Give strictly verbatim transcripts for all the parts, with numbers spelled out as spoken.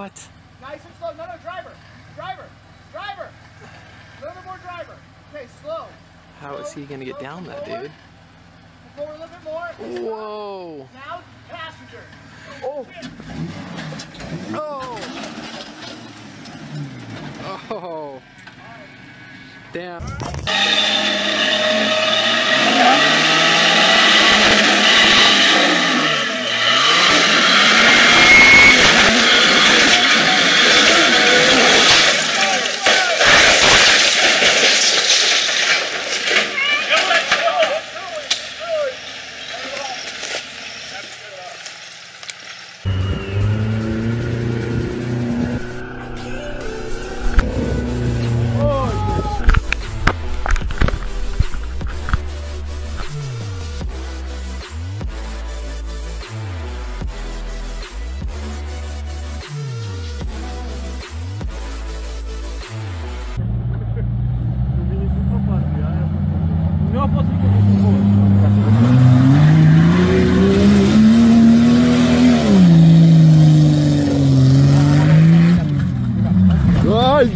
What? Nice and slow. No, no, driver. Driver. Driver. A little bit more driver. Okay, slow. How is he going to get down that, dude? Forward a little bit more. Whoa. Now, passenger. Oh. Oh. Oh. Damn.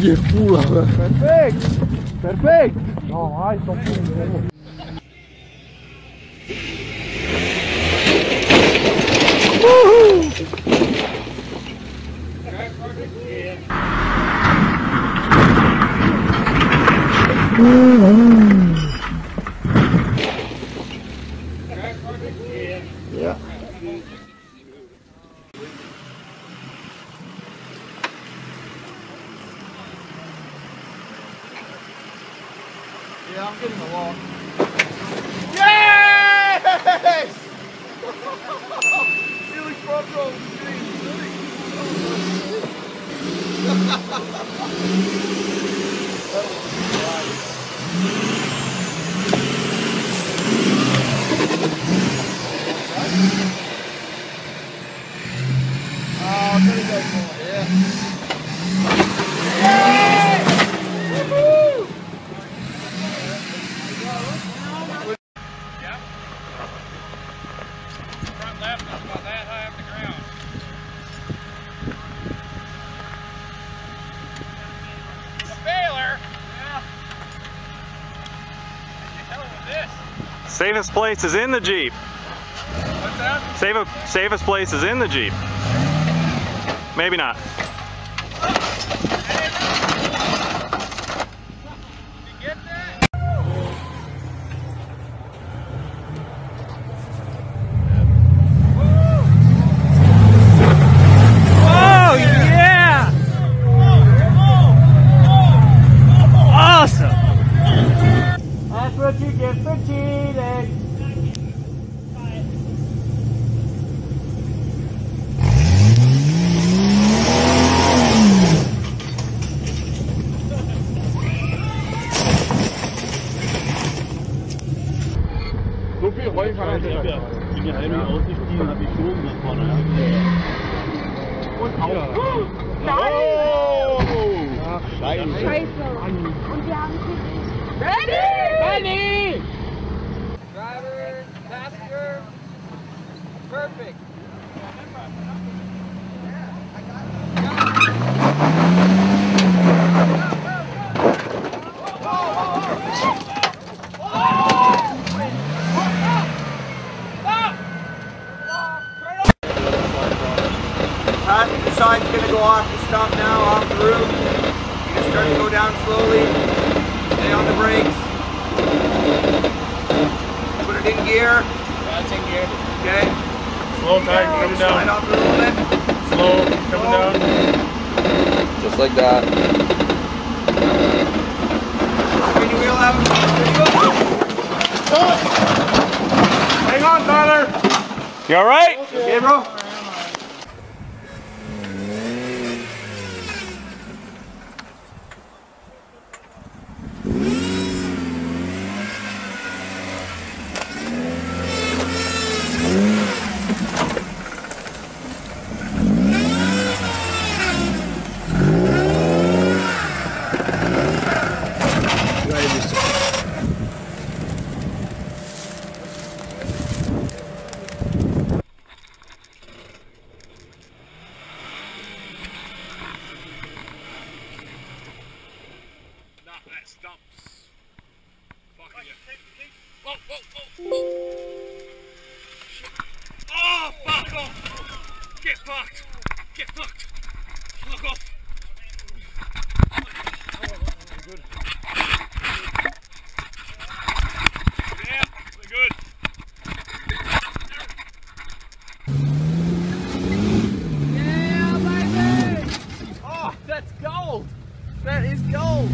Che pula! Perfetto! Perfetto! No, vai, sono pure! Yeah, I'm getting the wall. Yes! Nearly broke over the street. Oh, pretty good boy, yeah. Safest place is in the Jeep. What's that? Save a, safest place is in the Jeep. Maybe not. Ready! Driver, passenger, perfect. Passenger sign's gonna go off the stop now, off the roof. You just start to go down slowly. Stay on the brakes. Put it in gear. That's in gear. Okay. Slow, tight, coming down. Slide off a little bit. Slow, coming down. Just like that. Spin your wheel out. Stop. Hang on, Tyler. You all right? Okay, bro. Get hooked. Look off. Oh, they're good. Yeah, they're good. Yeah, baby! Oh, that's gold. That is gold.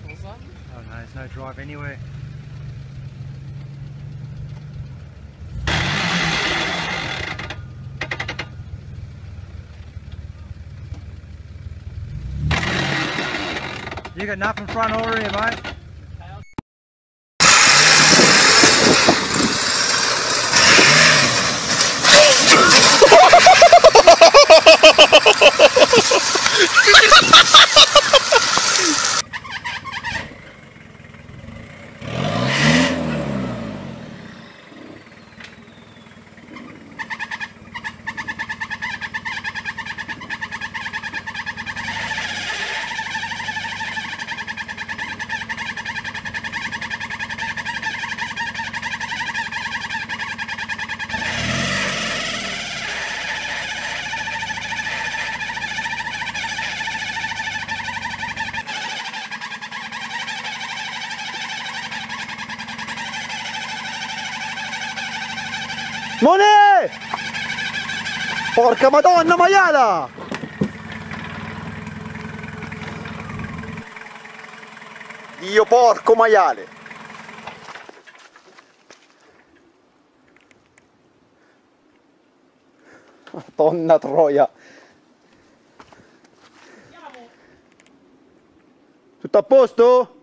Oh no, there's no drive anywhere. You got nothing front or rear, mate. Monè! Porca madonna maiala! Dio porco maiale! Madonna troia! Tutto a posto?